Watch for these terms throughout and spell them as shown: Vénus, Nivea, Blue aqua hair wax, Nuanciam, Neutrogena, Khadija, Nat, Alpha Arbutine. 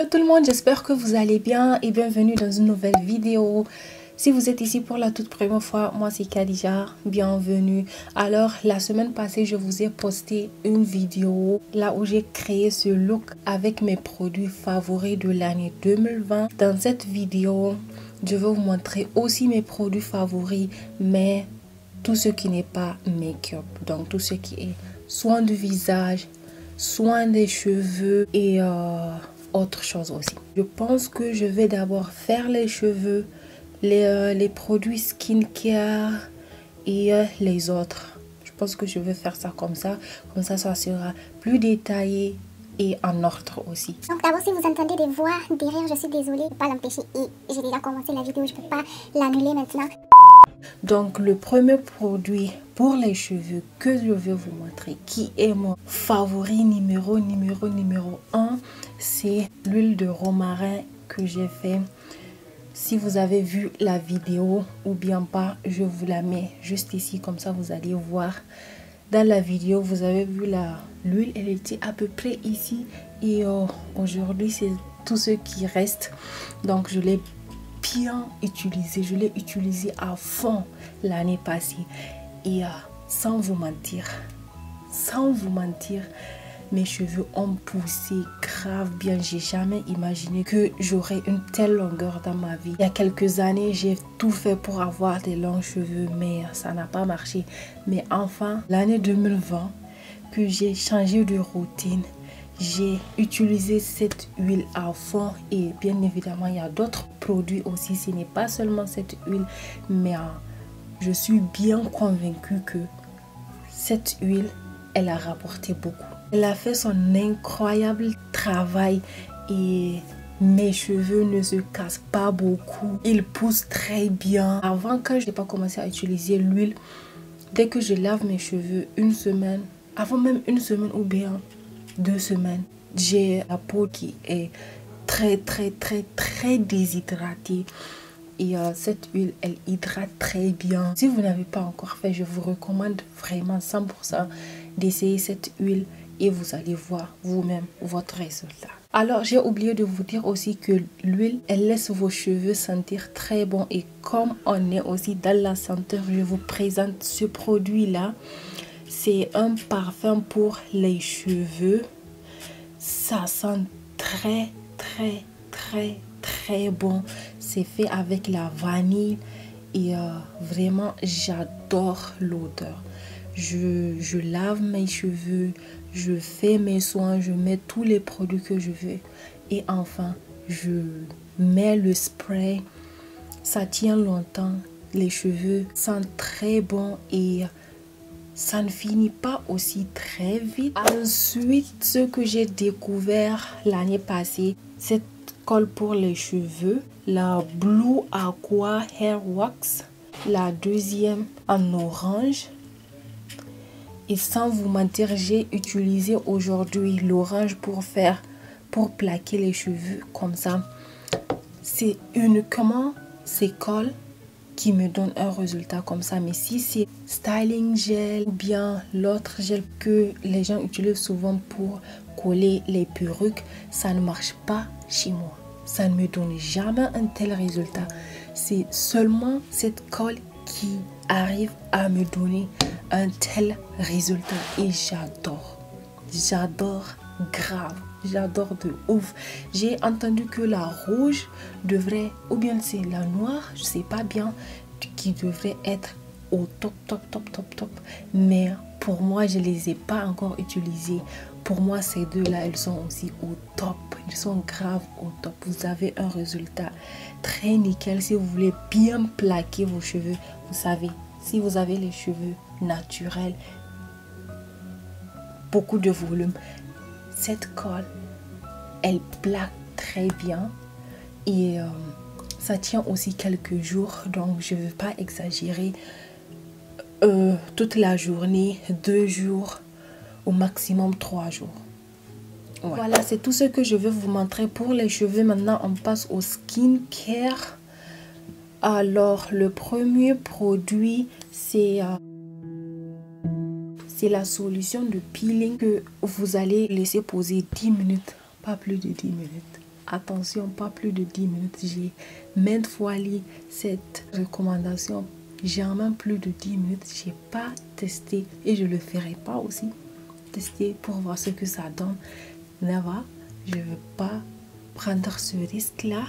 Hello tout le monde, j'espère que vous allez bien et bienvenue dans une nouvelle vidéo. Si vous êtes ici pour la toute première fois, moi c'est Khadija, bienvenue. Alors la semaine passée, je vous ai posté une vidéo là où j'ai créé ce look avec mes produits favoris de l'année 2020. Dans cette vidéo, je vais vous montrer aussi mes produits favoris, mais tout ce qui n'est pas make-up, donc tout ce qui est soin du visage, soin des cheveux et autre chose aussi. Je pense que je vais d'abord faire les cheveux, les produits skincare et les autres. Je pense que je vais faire ça comme ça. Comme ça, ça sera plus détaillé et en ordre aussi. Donc d'abord, si vous entendez des voix derrière, je suis désolée, je ne peux pas l'empêcher. Et j'ai déjà commencé la vidéo, je ne peux pas l'annuler maintenant. Donc le premier produit pour les cheveux que je vais vous montrer, qui est mon favori numéro 1, c'est l'huile de romarin que j'ai fait. Si vous avez vu la vidéo ou bien pas, je vous la mets juste ici, comme ça vous allez voir. Dans la vidéo, vous avez vu l'huile, elle était à peu près ici et aujourd'hui c'est tout ce qui reste. Donc je l'ai bien utilisé, je l'ai utilisé à fond l'année passée et sans vous mentir, mes cheveux ont poussé grave bien. J'ai jamais imaginé que j'aurais une telle longueur dans ma vie. Il y a quelques années, j'ai tout fait pour avoir des longs cheveux, mais ça n'a pas marché. Mais enfin, l'année 2020, que j'ai changé de routine, j'ai utilisé cette huile à fond et bien évidemment il y a d'autres produits aussi, ce n'est pas seulement cette huile, mais je suis bien convaincue que cette huile, elle a rapporté beaucoup. Elle a fait son incroyable travail et mes cheveux ne se cassent pas beaucoup, ils poussent très bien. Avant, quand je n'ai pas commencé à utiliser l'huile, dès que je lave mes cheveux une semaine, avant même une semaine ou bien 2 semaines, j'ai la peau qui est très déshydratée et cette huile, elle hydrate très bien. Si vous n'avez pas encore fait, je vous recommande vraiment 100% d'essayer cette huile et vous allez voir vous-même votre résultat. Alors j'ai oublié de vous dire aussi que l'huile, elle laisse vos cheveux sentir très bon, et comme on est aussi dans la senteur, je vous présente ce produit là. C'est un parfum pour les cheveux. Ça sent très bon. C'est fait avec la vanille et vraiment j'adore l'odeur. Je lave mes cheveux, je fais mes soins, je mets tous les produits que je veux. Et enfin, je mets le spray. Ça tient longtemps. Les cheveux sentent très bon et ça ne finit pas aussi très vite. Ensuite, ce que j'ai découvert l'année passée, cette colle pour les cheveux, la Blue Aqua Hair Wax, la deuxième en orange. Et sans vous mentir, j'ai utilisé aujourd'hui l'orange pour plaquer les cheveux comme ça. C'est uniquement ces colles qui me donne un résultat comme ça, mais si c'est styling gel ou bien l'autre gel que les gens utilisent souvent pour coller les perruques, ça ne marche pas chez moi, ça ne me donne jamais un tel résultat. C'est seulement cette colle qui arrive à me donner un tel résultat et j'adore grave, j'adore de ouf. J'ai entendu que la rouge devrait, ou bien c'est la noire, je sais pas bien, qui devrait être au top, mais pour moi je les ai pas encore utilisées. Pour moi ces deux là, elles sont aussi au top, elles sont grave au top. Vous avez un résultat très nickel si vous voulez bien plaquer vos cheveux. Vous savez, si vous avez les cheveux naturels, beaucoup de volume, cette colle, elle plaque très bien et ça tient aussi quelques jours. Donc je ne veux pas exagérer, toute la journée, 2 jours, au maximum 3 jours. Ouais. Voilà, c'est tout ce que je veux vous montrer pour les cheveux. Maintenant on passe au skincare. Alors le premier produit, c'est la solution de peeling que vous allez laisser poser 10 minutes, pas plus de 10 minutes. attention, pas plus de 10 minutes. J'ai maintes fois lu cette recommandation. J'ai en même plus de 10 minutes. J'ai pas testé et je le ferai pas aussi. Tester pour voir ce que ça donne. Nava, je ne veux pas prendre ce risque là.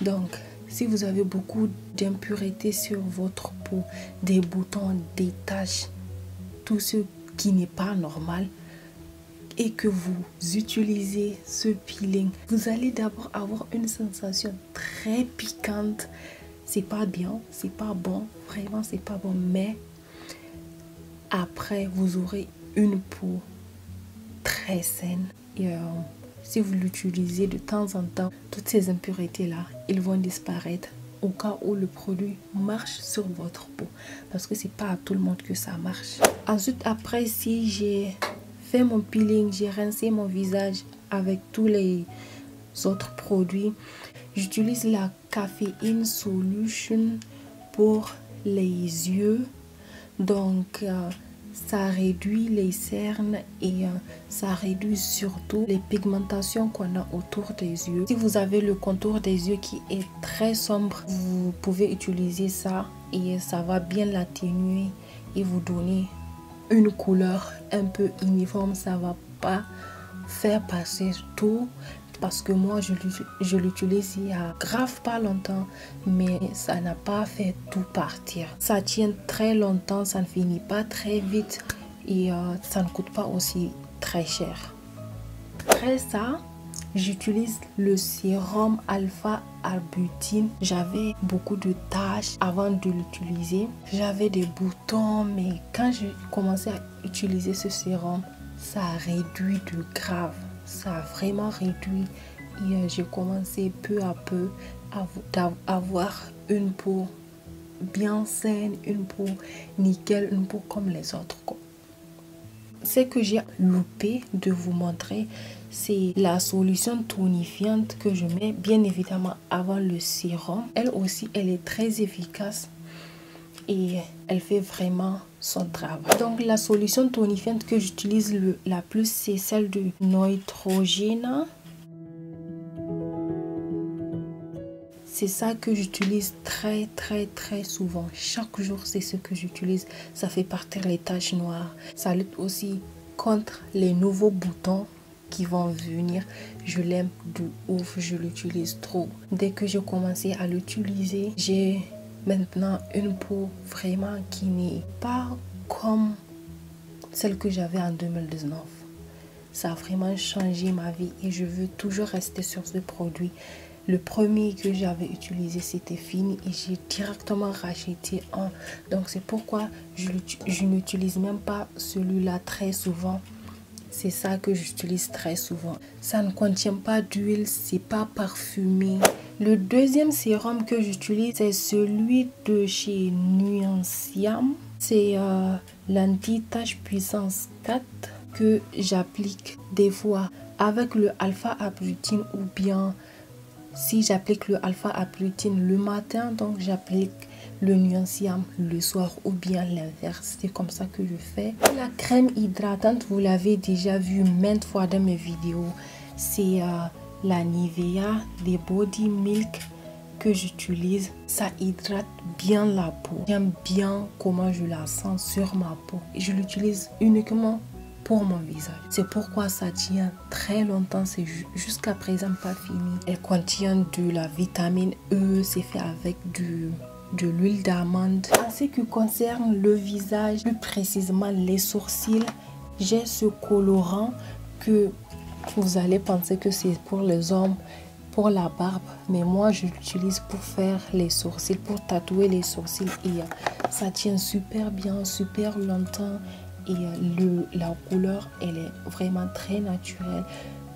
Donc si vous avez beaucoup d'impuretés sur votre peau, des boutons, des taches, tout ce qui n'est pas normal, et que vous utilisez ce peeling, vous allez d'abord avoir une sensation très piquante. C'est pas bien, c'est pas bon, vraiment c'est pas bon, mais après vous aurez une peau très saine. Et si vous l'utilisez de temps en temps, toutes ces impuretés là, ils vont disparaître au cas où le produit marche sur votre peau, parce que c'est pas à tout le monde que ça marche. Ensuite, après, si j'ai fait mon peeling, j'ai rincé mon visage avec tous les autres produits, j'utilise la caféine solution pour les yeux. Donc ça réduit les cernes et ça réduit surtout les pigmentations qu'on a autour des yeux. Si vous avez le contour des yeux qui est très sombre, vous pouvez utiliser ça et ça va bien l'atténuer et vous donner une couleur un peu uniforme. Ça va pas faire passer tout, parce que moi je l'utilise il y a grave pas longtemps, mais ça n'a pas fait tout partir. Ça tient très longtemps, ça ne finit pas très vite et ça ne coûte pas aussi très cher. Après ça, j'utilise le sérum Alpha Arbutine. J'avais beaucoup de taches avant de l'utiliser. J'avais des boutons, mais quand j'ai commencé à utiliser ce sérum, ça réduit de grave. Ça a vraiment réduit et j'ai commencé peu à peu à avoir une peau bien saine, une peau nickel, une peau comme les autres. Ce que j'ai loupé de vous montrer, c'est la solution tonifiante que je mets bien évidemment avant le sérum. Elle aussi, elle est très efficace et elle fait vraiment son travail. Donc la solution tonifiante que j'utilise la plus, c'est celle de Neutrogena. C'est ça que j'utilise très souvent. Chaque jour, c'est ce que j'utilise. Ça fait partir les taches noires. Ça lutte aussi contre les nouveaux boutons qui vont venir. Je l'aime de ouf, je l'utilise trop. Dès que j'ai commencé à l'utiliser, j'ai maintenant une peau vraiment qui n'est pas comme celle que j'avais en 2019. Ça a vraiment changé ma vie et je veux toujours rester sur ce produit. Le premier que j'avais utilisé, c'était fini et j'ai directement racheté un. Donc c'est pourquoi je n'utilise même pas celui-là très souvent. C'est ça que j'utilise très souvent. Ça ne contient pas d'huile, c'est pas parfumé. Le deuxième sérum que j'utilise, c'est celui de chez Nuanciam. C'est l'anti-tache puissance 4 que j'applique des fois avec le Alpha Arbutine, ou bien si j'applique le Alpha Arbutine le matin, donc j'applique le Nuanciam le soir, ou bien l'inverse. C'est comme ça que je fais. La crème hydratante, vous l'avez déjà vu maintes fois dans mes vidéos, c'est la Nivea des Body Milk que j'utilise. Ça hydrate bien la peau. J'aime bien comment je la sens sur ma peau. Je l'utilise uniquement pour mon visage. C'est pourquoi ça tient très longtemps. C'est jusqu'à présent pas fini. Elle contient de la vitamine E. C'est fait avec de l'huile d'amande. En ce qui concerne le visage, plus précisément les sourcils, j'ai ce colorant que vous allez penser que c'est pour les hommes, pour la barbe, mais moi je l'utilise pour faire les sourcils, pour tatouer les sourcils, et ça tient super bien, super longtemps, et la couleur, elle est vraiment très naturelle.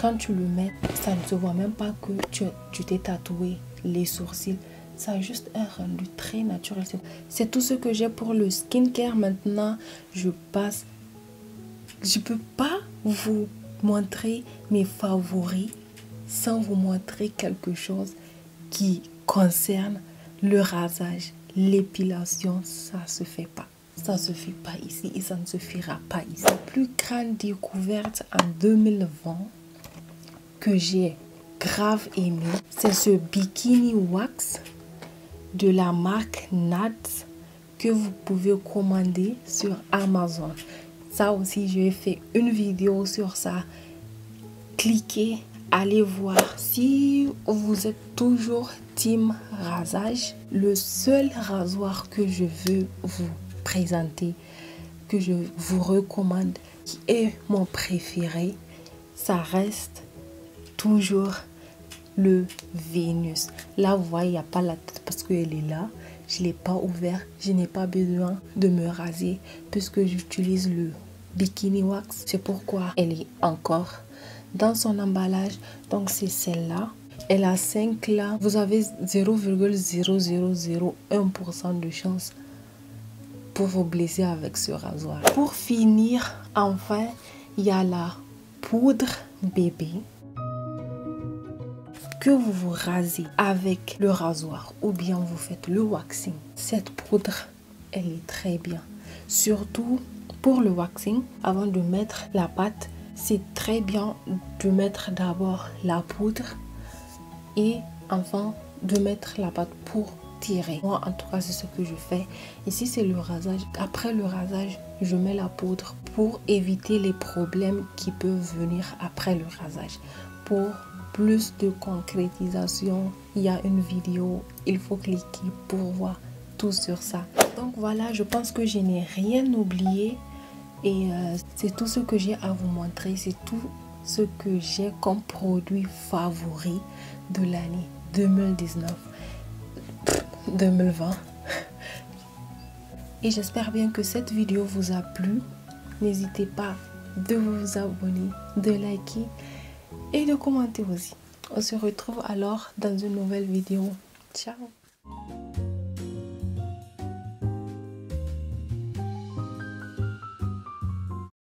Quand tu le mets, ça ne se voit même pas que tu t'es tatoué les sourcils. Ça a juste un rendu très naturel. C'est tout ce que j'ai pour le skincare. Maintenant, je peux pas vous montrer mes favoris sans vous montrer quelque chose qui concerne le rasage, l'épilation. Ça se fait pas. Ça se fait pas ici et ça ne se fera pas ici. La plus grande découverte en 2020 que j'ai grave aimé, c'est ce bikini wax de la marque Nat que vous pouvez commander sur Amazon. Ça aussi, j'ai fait une vidéo sur ça. Cliquez, allez voir. Si vous êtes toujours team rasage, le seul rasoir que je veux vous présenter, que je vous recommande, qui est mon préféré, ça reste toujours le Vénus. Là, vous voyez, il n'y a pas la tête parce qu'elle est là. Je ne l'ai pas ouvert. Je n'ai pas besoin de me raser puisque j'utilise le bikini wax. C'est pourquoi elle est encore dans son emballage. Donc, c'est celle-là. Elle a 5 là. Vous avez 0,0001% de chance pour vous blesser avec ce rasoir. Pour finir, enfin, il y a la poudre bébé que vous vous rasez avec le rasoir ou bien vous faites le waxing. Cette poudre, elle est très bien. Surtout pour le waxing, avant de mettre la pâte, c'est très bien de mettre d'abord la poudre et enfin de mettre la pâte pour tirer. Moi, en tout cas, c'est ce que je fais. Ici, c'est le rasage. Après le rasage, je mets la poudre pour éviter les problèmes qui peuvent venir après le rasage. Pour plus de concrétisation, il y a une vidéo, il faut cliquer pour voir tout sur ça. Donc voilà, je pense que je n'ai rien oublié et c'est tout ce que j'ai à vous montrer, c'est tout ce que j'ai comme produit favori de l'année 2020. Et j'espère bien que cette vidéo vous a plu. N'hésitez pas de vous abonner, de liker et de commenter aussi. On se retrouve alors dans une nouvelle vidéo. Ciao!